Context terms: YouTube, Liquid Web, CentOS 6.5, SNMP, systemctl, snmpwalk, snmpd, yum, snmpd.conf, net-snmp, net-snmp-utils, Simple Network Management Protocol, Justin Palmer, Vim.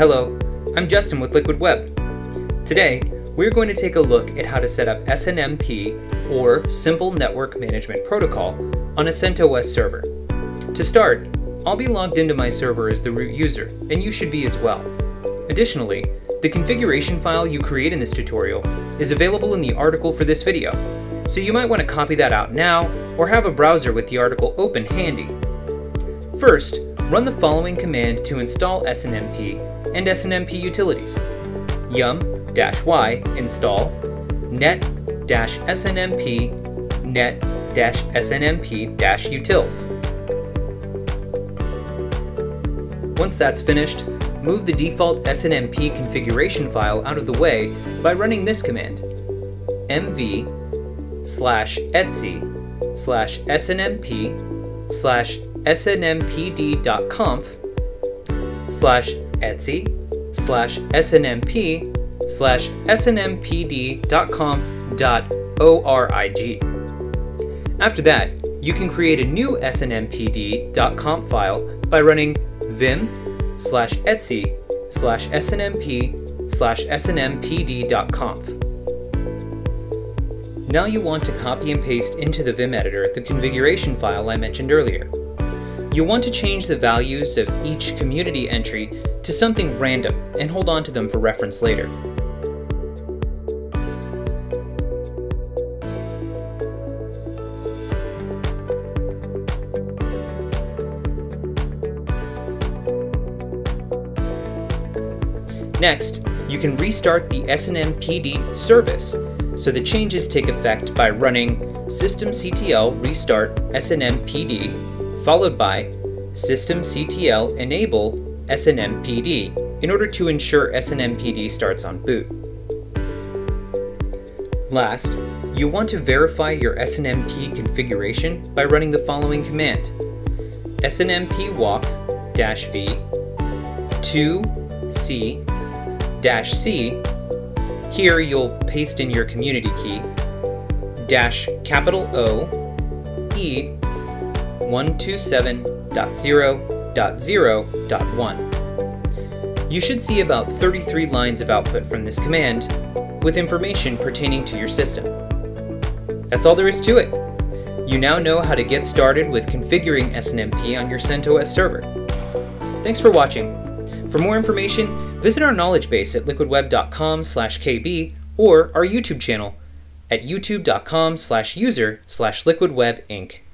Hello, I'm Justin with Liquid Web. Today, we're going to take a look at how to set up SNMP, or Simple Network Management Protocol, on a CentOS server. To start, I'll be logged into my server as the root user, and you should be as well. Additionally, the configuration file you create in this tutorial is available in the article for this video, so you might want to copy that out now or have a browser with the article open handy. First, run the following command to install SNMP and SNMP-utils: yum-y install net-snmp net-snmp-utils. Once that's finished, move the default SNMP configuration file out of the way by running this command: mv/etsy/snmpconf/etsy/snmpd.conf/etsy/snmpd.conf.org. After that, you can create a new snmpd.conf file by running vim/etsy/snmp/snmpd.conf. Now you want to copy and paste into the Vim editor the configuration file I mentioned earlier. You'll want to change the values of each community entry to something random and hold on to them for reference later. Next, you can restart the SNMPD service, so the changes take effect by running systemctl restart SNMPD followed by systemctl enable SNMPD in order to ensure SNMPD starts on boot. Last, you want to verify your SNMP configuration by running the following command: snmpwalk -v 2c -c. Here you'll paste in your community key, -O E127.0.0.1. You should see about 33 lines of output from this command, with information pertaining to your system. That's all there is to it. You now know how to get started with configuring SNMP on your CentOS server. Thanks for watching. For more information, visit our knowledge base at liquidweb.com/kb or our YouTube channel at youtube.com/user/liquidwebinc.